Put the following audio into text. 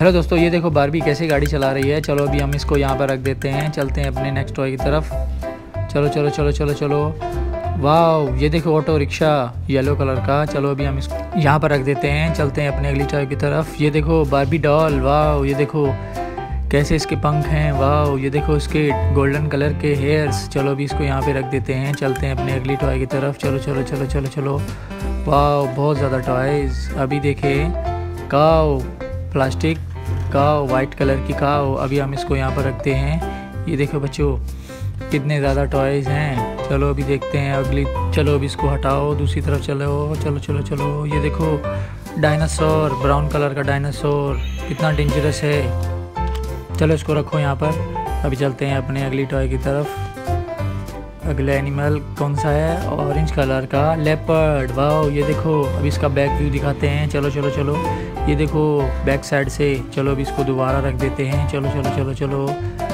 Hello दोस्तों, ये देखो बारबी कैसे गाड़ी चला रही है। चलो अभी हम इसको यहाँ पर रख देते हैं, चलते हैं अपने नेक्स्ट टॉय की तरफ। चलो चलो चलो चलो चलो, वाह ये देखो ऑटो रिक्शा येलो कलर का। चलो अभी हम इसको यहाँ पर रख देते हैं, चलते हैं अपने अगली टॉय की तरफ। ये देखो बारबी डॉल, वाह ये देखो कैसे इसके पंख हैं, वाह ये देखो इसके गोल्डन कलर के हेयर्स। चलो अभी इसको यहाँ पे रख देते हैं, चलते हैं अपने अगली टॉय की तरफ। चलो चलो चलो चलो चलो, वाह बहुत ज़्यादा टॉयज़। अभी देखें cow, plastic cow, white colour की काओ। अभी हम इसको यहाँ पर रखते हैं। ये देखो बच्चों कितने ज़्यादा टॉयज़ हैं। चलो अभी देखते हैं अगली। चलो अभी इसको हटाओ, दूसरी तरफ चलो चलो चलो चलो। ये देखो डायनासोर, ब्राउन कलर का डायनासोर, कितना डेंजरस है। चलो इसको रखो यहाँ पर। अभी चलते हैं अपने अगली टॉय की तरफ। अगला एनिमल कौन सा है? ऑरेंज कलर का लेपर्ड, वाह ये देखो। अभी इसका बैक व्यू दिखाते हैं। चलो चलो चलो, ये देखो बैक साइड से। चलो अभी इसको दोबारा रख देते हैं। चलो चलो चलो चलो,